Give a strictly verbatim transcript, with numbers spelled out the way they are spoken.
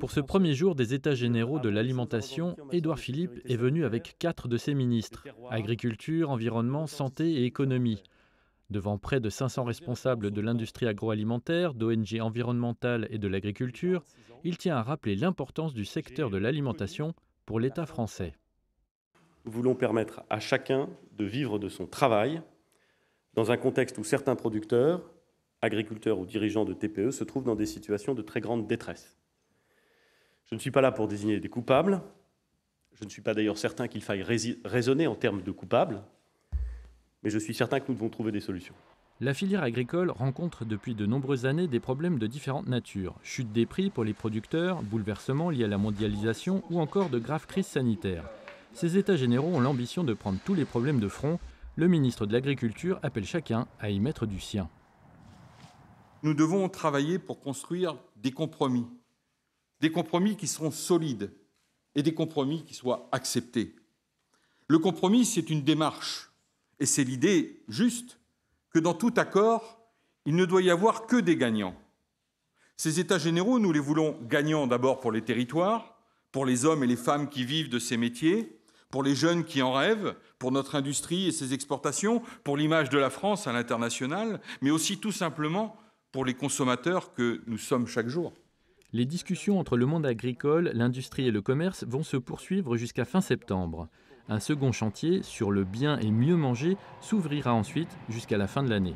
Pour ce premier jour des États généraux de l'alimentation, Édouard Philippe est venu avec quatre de ses ministres, agriculture, environnement, santé et économie. Devant près de cinq cents responsables de l'industrie agroalimentaire, d'O N G environnementales et de l'agriculture, il tient à rappeler l'importance du secteur de l'alimentation pour l'État français. Nous voulons permettre à chacun de vivre de son travail dans un contexte où certains producteurs, agriculteurs ou dirigeants de T P E se trouvent dans des situations de très grande détresse. Je ne suis pas là pour désigner des coupables. Je ne suis pas d'ailleurs certain qu'il faille raisonner en termes de coupables. Mais je suis certain que nous devons trouver des solutions. La filière agricole rencontre depuis de nombreuses années des problèmes de différentes natures. Chute des prix pour les producteurs, bouleversements liés à la mondialisation ou encore de graves crises sanitaires. Ces États généraux ont l'ambition de prendre tous les problèmes de front. Le ministre de l'Agriculture appelle chacun à y mettre du sien. Nous devons travailler pour construire des compromis. Des compromis qui seront solides et des compromis qui soient acceptés. Le compromis, c'est une démarche. Et c'est l'idée juste que dans tout accord, il ne doit y avoir que des gagnants. Ces États généraux, nous les voulons gagnants d'abord pour les territoires, pour les hommes et les femmes qui vivent de ces métiers, pour les jeunes qui en rêvent, pour notre industrie et ses exportations, pour l'image de la France à l'international, mais aussi tout simplement pour les consommateurs que nous sommes chaque jour. Les discussions entre le monde agricole, l'industrie et le commerce vont se poursuivre jusqu'à fin septembre. Un second chantier sur le bien et mieux manger s'ouvrira ensuite jusqu'à la fin de l'année.